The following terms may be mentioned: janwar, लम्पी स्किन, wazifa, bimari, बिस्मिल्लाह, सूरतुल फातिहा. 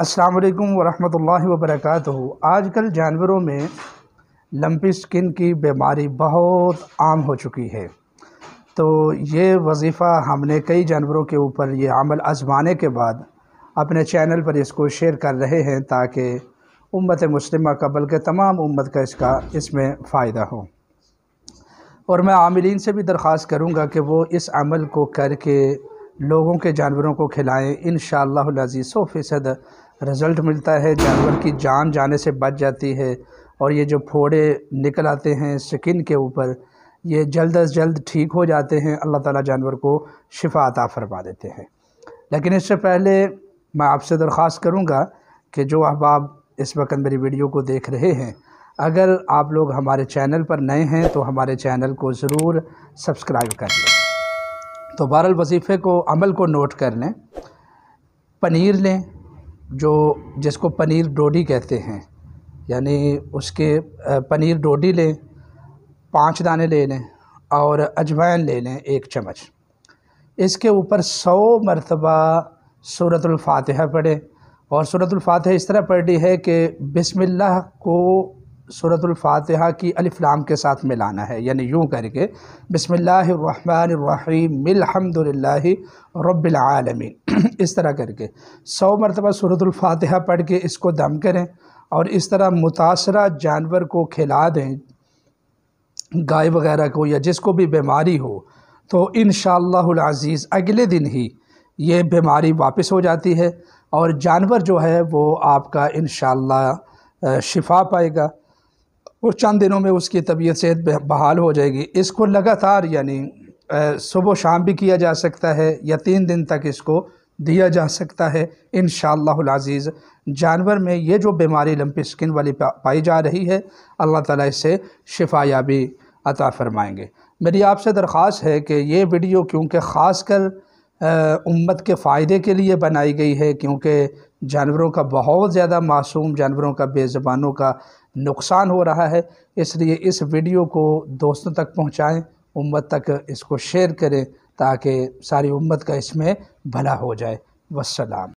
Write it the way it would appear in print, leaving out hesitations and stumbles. अस्सलाम वालेकुम वरहमतुल्लाहि वबरकातुहू। आजकल जानवरों में लम्पी स्किन की बीमारी बहुत आम हो चुकी है, तो ये वजीफ़ा हमने कई जानवरों के ऊपर ये अमल आजमाने के बाद अपने चैनल पर इसको शेयर कर रहे हैं ताकि उम्मत मुस्लिमा का बल्कि तमाम उम्मत का इसमें फ़ायदा हो। और मैं आमिलीन से भी दरख्वास्त करूँगा कि वो इस अमल को करके लोगों के जानवरों को खिलाएं। इंशाअल्लाहुल अज़ीज़ 100% रिज़ल्ट मिलता है, जानवर की जान जाने से बच जाती है और ये जो फोड़े निकल आते हैं स्किन के ऊपर ये जल्द अज जल्द ठीक हो जाते हैं। अल्लाह ताला जानवर को शिफा अता फरमा देते हैं। लेकिन इससे पहले मैं आपसे दरख्वास्त करूँगा कि जो अहबाब इस वक्त मेरी वीडियो को देख रहे हैं, अगर आप लोग हमारे चैनल पर नए हैं तो हमारे चैनल को ज़रूर सब्सक्राइब कर लें। तो बहरहाल वजीफ़े को अमल को नोट कर लें। पनीर लें, जो जिसको पनीर डोडी कहते हैं, यानी उसके पनीर डोडी लें, 5 दाने ले लें और अजवाइन ले लें 1 चम्मच। इसके ऊपर 100 मरतबा सूरतुल फातिहा पढ़ें। और सूरतुल फातिहा इस तरह पढ़ी है कि बिस्मिल्लाह को सूरतुल फातिहा की अलिफ लाम के साथ मिलाना है, यानी यूँ करके बिस्मिल्लाहिर रहमानिर रहीम अल्हम्दुलिल्लाहि रब्बिल आलमीन, इस तरह करके 100 मरतबा सूरतुल फातिहा पढ़ के इसको दम करें और इस तरह मुतासरा जानवर को खिला दें, गाय वग़ैरह को या जिसको भी बीमारी हो, तो इंशाअल्लाहुल अज़ीज़ अगले दिन ही ये बीमारी वापस हो जाती है और जानवर जो है वो आपका इंशाअल्लाह शिफा पाएगा और चंद दिनों में उसकी तबीयत सेहत बहाल हो जाएगी। इसको लगातार यानी सुबह शाम भी किया जा सकता है या 3 दिन तक इसको दिया जा सकता है। इंशाअल्लाहुल अज़ीज़ जानवर में ये जो बीमारी लम्पी स्किन वाली पाई जा रही है, अल्लाह ताला इससे शिफा याबी अता फ़रमाएँगे। मेरी आपसे दरख्वास्त है कि ये वीडियो क्योंकि ख़ास कर उम्मत के फ़ायदे के लिए बनाई गई है, क्योंकि जानवरों का बहुत ज़्यादा मासूम जानवरों का बेज़बानों का नुकसान हो रहा है, इसलिए इस वीडियो को दोस्तों तक पहुंचाएं, उम्मत तक इसको शेयर करें ताकि सारी उम्मत का इसमें भला हो जाए। वस्सलाम।